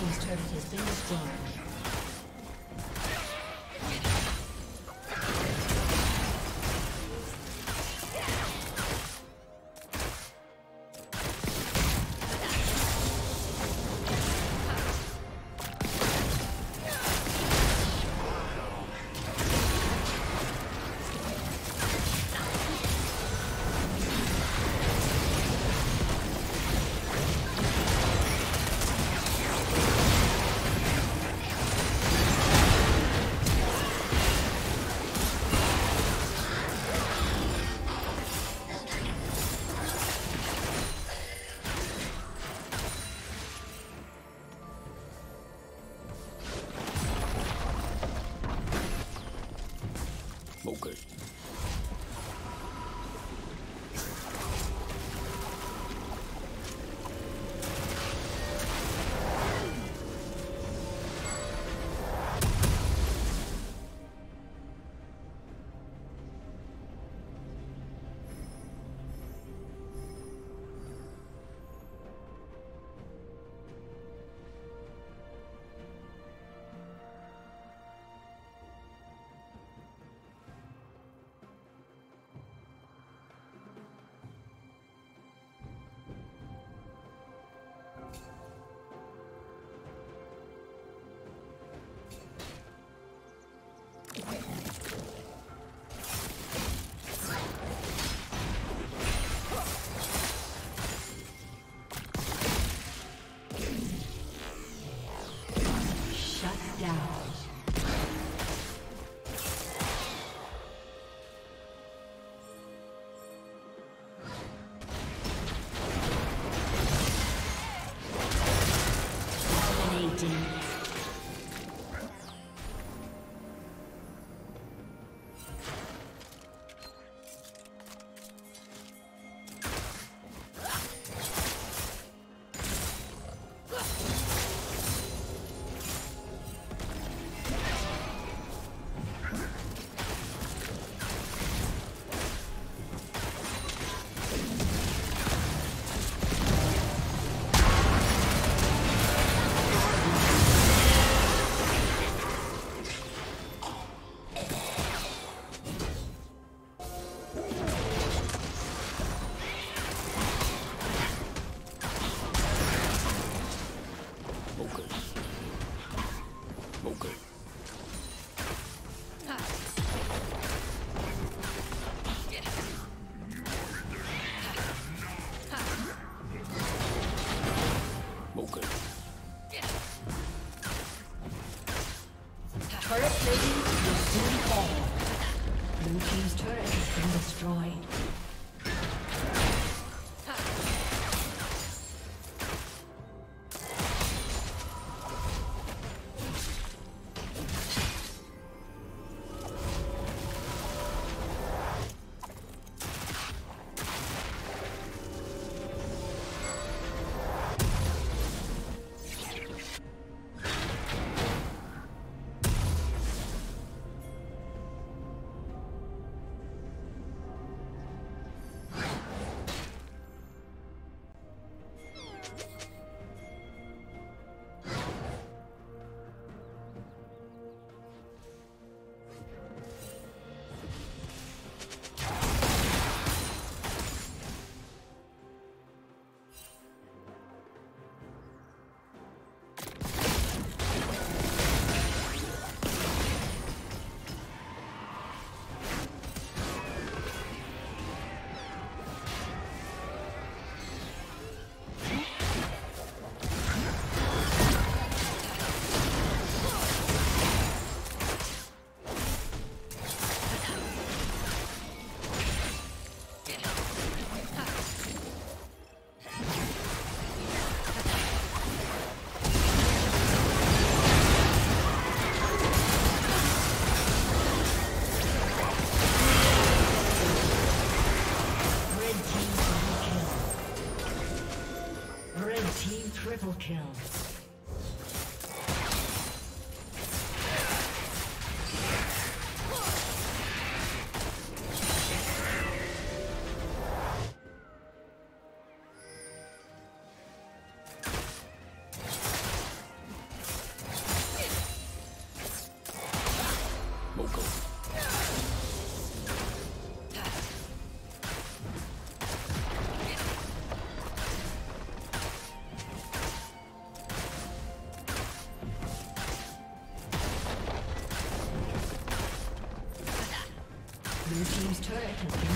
team's turret has been destroyed. Triple kill. Blue team's turret has been destroyed.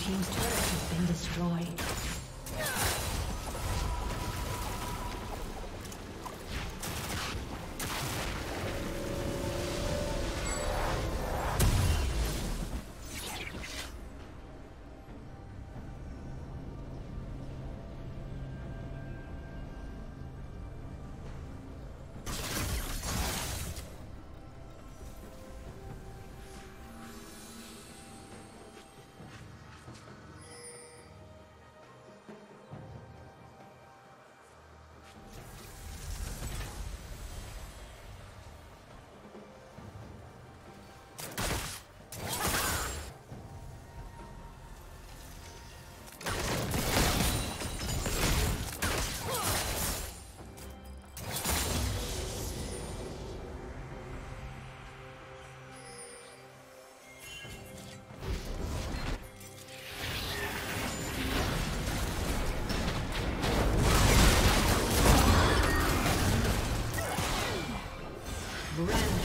Team's turret has been destroyed. Run.